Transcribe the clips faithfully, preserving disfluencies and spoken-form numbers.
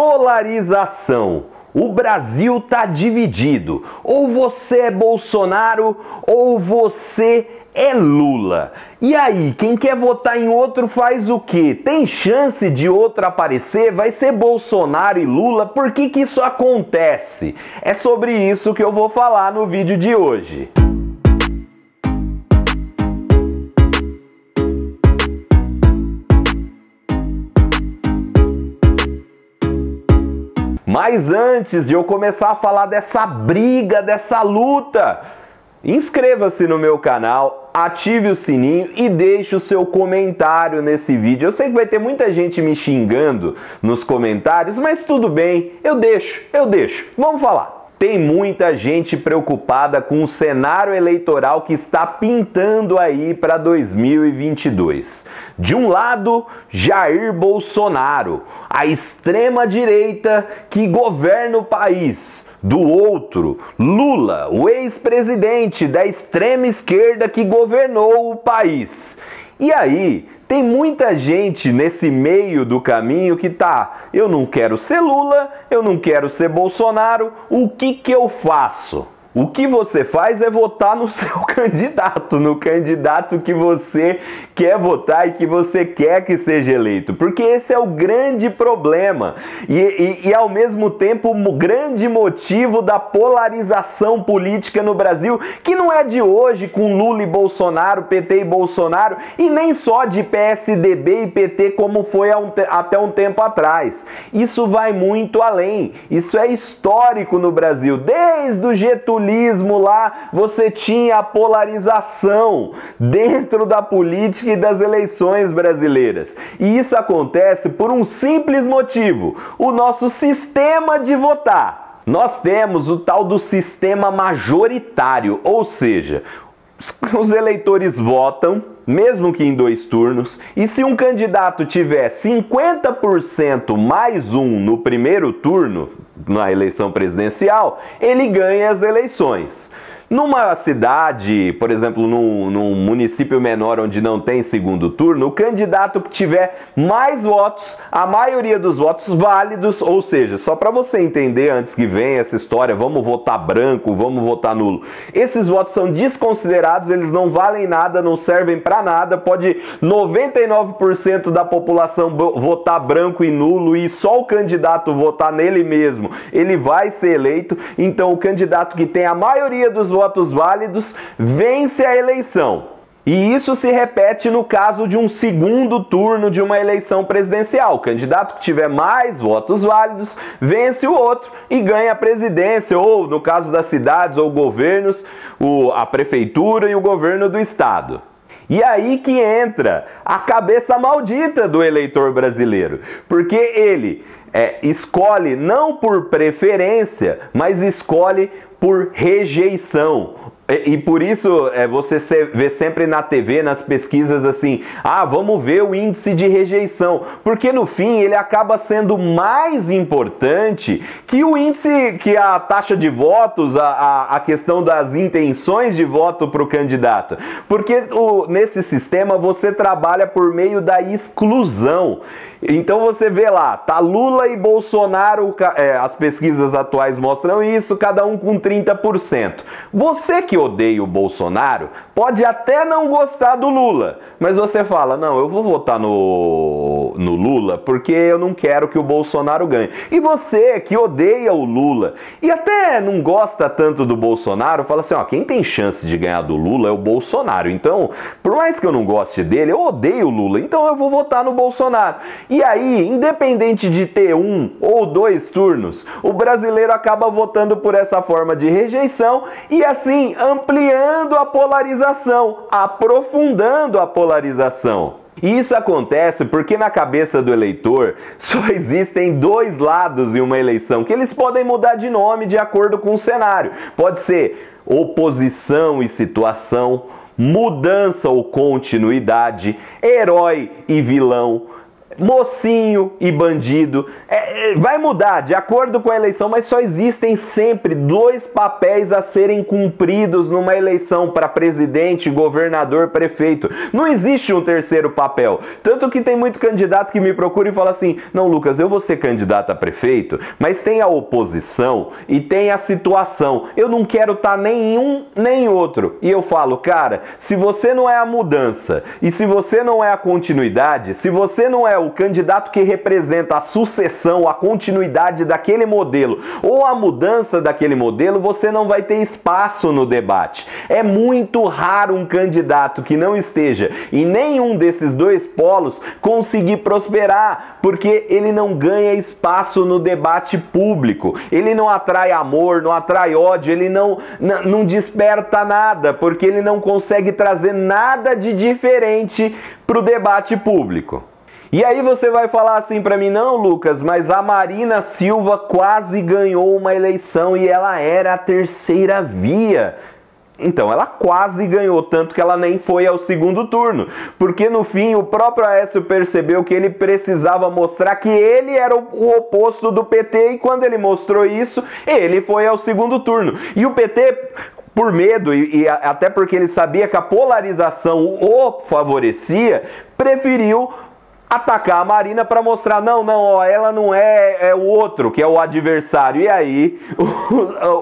Polarização. O Brasil tá dividido. Ou você é Bolsonaro ou você é Lula. E aí, quem quer votar em outro faz o quê? Tem chance de outro aparecer? Vai ser Bolsonaro e Lula? Por que que isso acontece? É sobre isso que eu vou falar no vídeo de hoje. Mas antes de eu começar a falar dessa briga, dessa luta, inscreva-se no meu canal, ative o sininho e deixe o seu comentário nesse vídeo. Eu sei que vai ter muita gente me xingando nos comentários, mas tudo bem, eu deixo, eu deixo. Vamos falar. Tem muita gente preocupada com o cenário eleitoral que está pintando aí para dois mil e vinte e dois. De um lado, Jair Bolsonaro, a extrema-direita que governa o país. Do outro, Lula, o ex-presidente da extrema-esquerda que governou o país. E aí, tem muita gente nesse meio do caminho que tá, eu não quero ser Lula, eu não quero ser Bolsonaro, o que que eu faço? O que você faz é votar no seu candidato, no candidato que você quer votar e que você quer que seja eleito, porque esse é o grande problema e, e, e ao mesmo tempo o grande motivo da polarização política no Brasil, que não é de hoje com Lula e Bolsonaro, P T e Bolsonaro, e nem só de P S D B e P T como foi um, até um tempo atrás. Isso vai muito além, isso é histórico no Brasil, desde o Getúlio lá, você tinha a polarização dentro da política e das eleições brasileiras. E isso acontece por um simples motivo: o nosso sistema de votar. Nós temos o tal do sistema majoritário, ou seja, os eleitores votam, mesmo que em dois turnos, e se um candidato tiver cinquenta por cento mais um no primeiro turno, na eleição presidencial, ele ganha as eleições. Numa cidade, por exemplo, num, num município menor onde não tem segundo turno, o candidato que tiver mais votos, a maioria dos votos válidos, ou seja, só para você entender antes que venha essa história, vamos votar branco, vamos votar nulo. Esses votos são desconsiderados, eles não valem nada, não servem para nada, pode noventa e nove por cento da população votar branco e nulo e só o candidato votar nele mesmo, ele vai ser eleito. Então o candidato que tem a maioria dos votos votos válidos vence a eleição. E isso se repete no caso de um segundo turno de uma eleição presidencial. O candidato que tiver mais votos válidos vence o outro e ganha a presidência, ou no caso das cidades ou governos, o, a prefeitura e o governo do estado. E aí que entra a cabeça maldita do eleitor brasileiro, porque ele é, escolhe não por preferência, mas escolhe por rejeição. E, e por isso é, você se, vê sempre na T V, nas pesquisas assim, ah, vamos ver o índice de rejeição, porque no fim ele acaba sendo mais importante que o índice, que a taxa de votos, a, a, a questão das intenções de voto para o candidato, porque o, nesse sistema você trabalha por meio da exclusão. Então você vê lá, tá Lula e Bolsonaro, é, as pesquisas atuais mostram isso, cada um com trinta por cento. Você que odeia o Bolsonaro pode até não gostar do Lula, mas você fala, não, eu vou votar no, no Lula porque eu não quero que o Bolsonaro ganhe. E você que odeia o Lula e até não gosta tanto do Bolsonaro, fala assim, ó, quem tem chance de ganhar do Lula é o Bolsonaro. Então, por mais que eu não goste dele, eu odeio o Lula, então eu vou votar no Bolsonaro. E aí, independente de ter um ou dois turnos, o brasileiro acaba votando por essa forma de rejeição e assim ampliando a polarização, aprofundando a polarização. E isso acontece porque na cabeça do eleitor só existem dois lados em uma eleição, que eles podem mudar de nome de acordo com o cenário. Pode ser oposição e situação, mudança ou continuidade, herói e vilão, mocinho e bandido. É, vai mudar de acordo com a eleição, mas só existem sempre dois papéis a serem cumpridos numa eleição para presidente, governador, prefeito. Não existe um terceiro papel. Tanto que tem muito candidato que me procura e fala assim, não, Lucas, eu vou ser candidato a prefeito, mas tem a oposição e tem a situação. Eu não quero estar nem um nem outro. E eu falo, cara, se você não é a mudança e se você não é a continuidade, se você não é o candidato que representa a sucessão, a continuidade daquele modelo ou a mudança daquele modelo, você não vai ter espaço no debate. É muito raro um candidato que não esteja em nenhum desses dois polos conseguir prosperar, porque ele não ganha espaço no debate público. Ele não atrai amor, não atrai ódio, ele não, não desperta nada, porque ele não consegue trazer nada de diferente para o debate público. E aí você vai falar assim pra mim, não, Lucas, mas a Marina Silva quase ganhou uma eleição e ela era a terceira via. Então, ela quase ganhou, tanto que ela nem foi ao segundo turno, porque no fim o próprio Aécio percebeu que ele precisava mostrar que ele era o oposto do P T, e quando ele mostrou isso, ele foi ao segundo turno. E o P T... por medo, e, e até porque ele sabia que a polarização o favorecia, preferiu atacar a Marina para mostrar, não, não, ó, ela não é, é o outro, que é o adversário. E aí,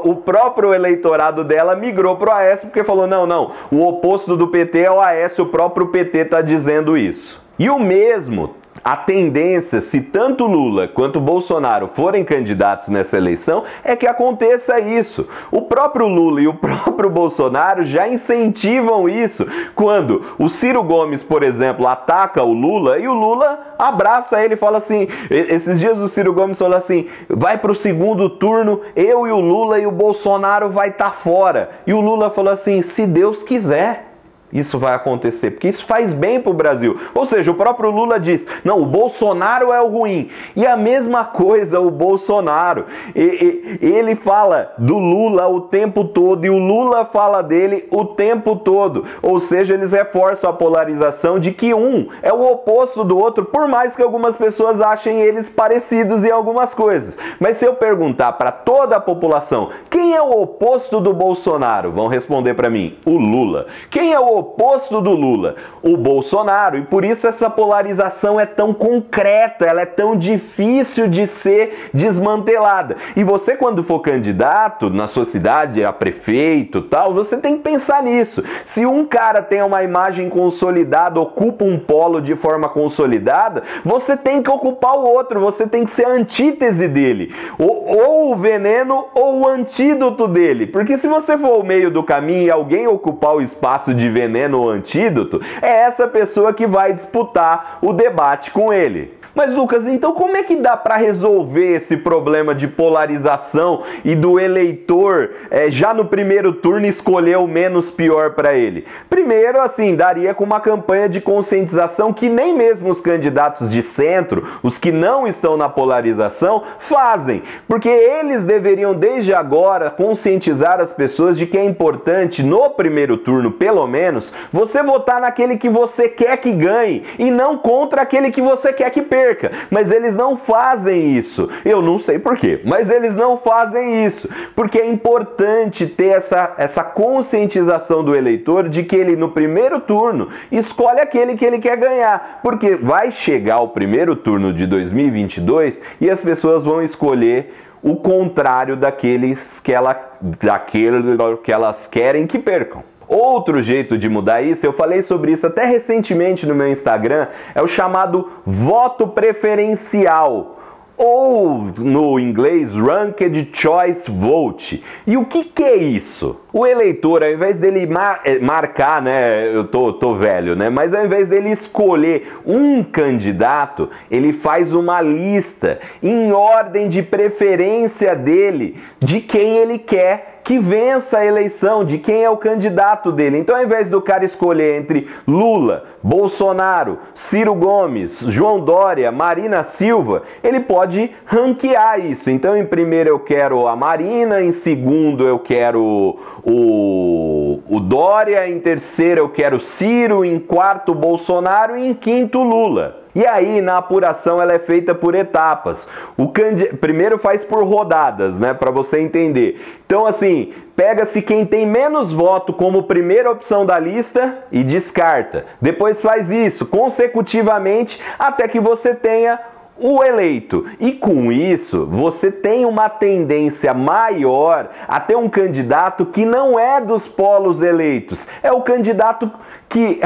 o, o próprio eleitorado dela migrou pro Aécio, porque falou, não, não, o oposto do P T é o Aécio, o próprio P T tá dizendo isso. E o mesmo... a tendência, se tanto Lula quanto Bolsonaro forem candidatos nessa eleição, é que aconteça isso. O próprio Lula e o próprio Bolsonaro já incentivam isso, quando o Ciro Gomes, por exemplo, ataca o Lula e o Lula abraça ele e fala assim, esses dias o Ciro Gomes falou assim, vai pro segundo turno, eu e o Lula e o Bolsonaro vai estar fora. E o Lula falou assim, se Deus quiser. Isso vai acontecer, porque isso faz bem pro Brasil. Ou seja, o próprio Lula diz, não, o Bolsonaro é o ruim. E a mesma coisa o Bolsonaro. E, e, ele fala do Lula o tempo todo e o Lula fala dele o tempo todo. Ou seja, eles reforçam a polarização de que um é o oposto do outro, por mais que algumas pessoas achem eles parecidos em algumas coisas. Mas se eu perguntar para toda a população, quem é o oposto do Bolsonaro? Vão responder para mim, o Lula. Quem é o oposto do Lula? O Bolsonaro. E por isso essa polarização é tão concreta, ela é tão difícil de ser desmantelada. E você, quando for candidato na sua cidade, a prefeito, tal, você tem que pensar nisso. Se um cara tem uma imagem consolidada, ocupa um polo de forma consolidada, você tem que ocupar o outro, você tem que ser a antítese dele. Ou, ou o veneno ou o antídoto dele. Porque se você for ao meio do caminho e alguém ocupar o espaço de veneno, veneno ou antídoto, é essa pessoa que vai disputar o debate com ele. Mas, Lucas, então como é que dá para resolver esse problema de polarização e do eleitor é, já no primeiro turno escolher o menos pior para ele? Primeiro, assim, daria com uma campanha de conscientização que nem mesmo os candidatos de centro, os que não estão na polarização, fazem, porque eles deveriam desde agora conscientizar as pessoas de que é importante no primeiro turno, pelo menos, você votar naquele que você quer que ganhe e não contra aquele que você quer que perca. Mas eles não fazem isso. Eu não sei por quê, mas eles não fazem isso. Porque é importante ter essa, essa conscientização do eleitor de que ele, no primeiro turno, escolhe aquele que ele quer ganhar. Porque vai chegar o primeiro turno de dois mil e vinte e dois e as pessoas vão escolher o contrário daqueles que, ela, daquele que elas querem que percam. Outro jeito de mudar isso, eu falei sobre isso até recentemente no meu Instagram, é o chamado voto preferencial, ou no inglês Ranked Choice Vote. E o que que é isso? O eleitor, ao invés dele mar marcar, né, eu tô, tô velho, né, mas ao invés dele escolher um candidato, ele faz uma lista em ordem de preferência dele, de quem ele quer que vença a eleição, de quem é o candidato dele. Então, ao invés do cara escolher entre Lula, Bolsonaro, Ciro Gomes, João Dória, Marina Silva, ele pode ranquear isso. Então, em primeiro eu quero a Marina, em segundo eu quero o, o Dória, em terceiro eu quero Ciro, em quarto Bolsonaro e em quinto Lula. E aí, na apuração, ela é feita por etapas. O candid... Primeiro faz por rodadas, né? Para você entender. Então, assim, pega-se quem tem menos voto como primeira opção da lista e descarta. Depois faz isso consecutivamente até que você tenha o eleito. E com isso, você tem uma tendência maior a ter um candidato que não é dos polos eleitos. É o candidato que,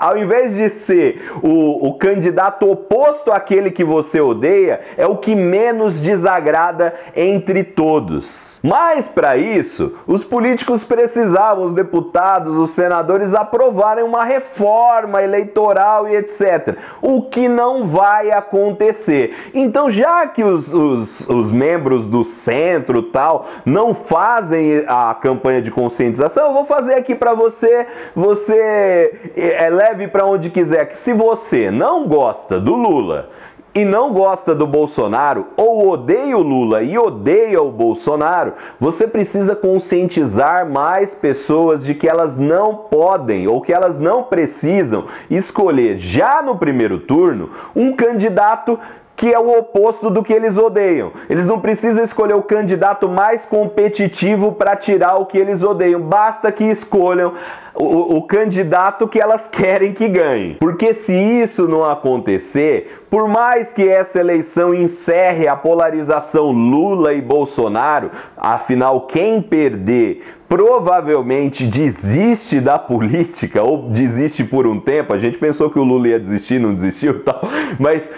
ao invés de ser o, o candidato oposto àquele que você odeia, é o que menos desagrada entre todos. Mas, para isso, os políticos precisavam, os deputados, os senadores, aprovarem uma reforma eleitoral e etcétera. O que não vai acontecer. Então, já que os, os, os membros do centro tal não fazem a campanha de conscientização, eu vou fazer aqui para você, você... É, é, leve para onde quiser, que se você não gosta do Lula e não gosta do Bolsonaro, ou odeia o Lula e odeia o Bolsonaro, você precisa conscientizar mais pessoas de que elas não podem ou que elas não precisam escolher já no primeiro turno um candidato que é o oposto do que eles odeiam. Eles não precisam escolher o candidato mais competitivo para tirar o que eles odeiam. Basta que escolham o, o candidato que elas querem que ganhe. Porque se isso não acontecer, por mais que essa eleição encerre a polarização Lula e Bolsonaro, afinal, quem perder provavelmente desiste da política ou desiste por um tempo. A gente pensou que o Lula ia desistir, não desistiu, tal, mas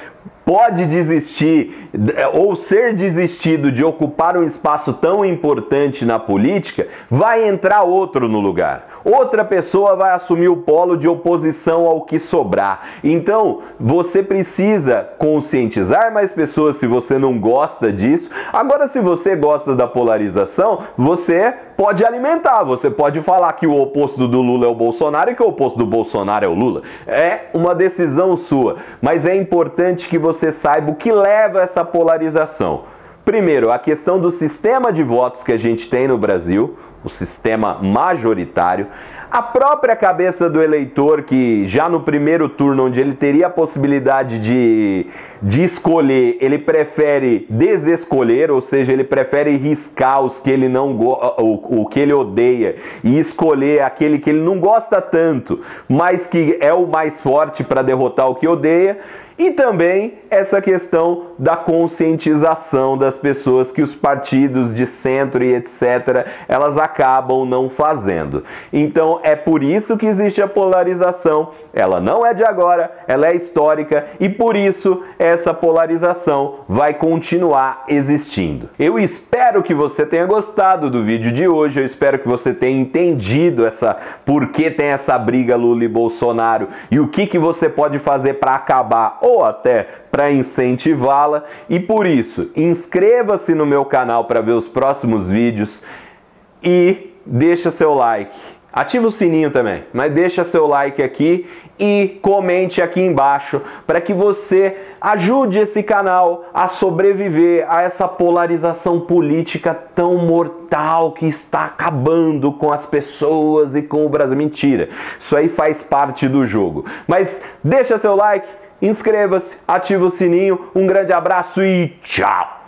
pode desistir ou ser desistido de ocupar um espaço tão importante na política, vai entrar outro no lugar. Outra pessoa vai assumir o polo de oposição ao que sobrar. Então, você precisa conscientizar mais pessoas se você não gosta disso. Agora, se você gosta da polarização, você pode alimentar. Você pode falar que o oposto do Lula é o Bolsonaro e que o oposto do Bolsonaro é o Lula. É uma decisão sua, mas é importante que você saiba o que leva a essa polarização. Primeiro, a questão do sistema de votos que a gente tem no Brasil, o sistema majoritário, a própria cabeça do eleitor que já no primeiro turno, onde ele teria a possibilidade de, de escolher, ele prefere desescolher, ou seja, ele prefere riscar os que ele não o, o que ele odeia e escolher aquele que ele não gosta tanto, mas que é o mais forte para derrotar o que odeia. E também essa questão da conscientização das pessoas que os partidos de centro e etcétera elas acabam não fazendo. Então é por isso que existe a polarização. Ela não é de agora, ela é histórica e por isso essa polarização vai continuar existindo. Eu espero que você tenha gostado do vídeo de hoje, eu espero que você tenha entendido essa, por que tem essa briga Lula e Bolsonaro e o que, que você pode fazer para acabar ou até para incentivá-la. E por isso, inscreva-se no meu canal para ver os próximos vídeos e deixa seu like. Ativa o sininho também, mas deixa seu like aqui e comente aqui embaixo para que você ajude esse canal a sobreviver a essa polarização política tão mortal que está acabando com as pessoas e com o Brasil. Mentira, isso aí faz parte do jogo. Mas deixa seu like, inscreva-se, ativa o sininho, um grande abraço e tchau!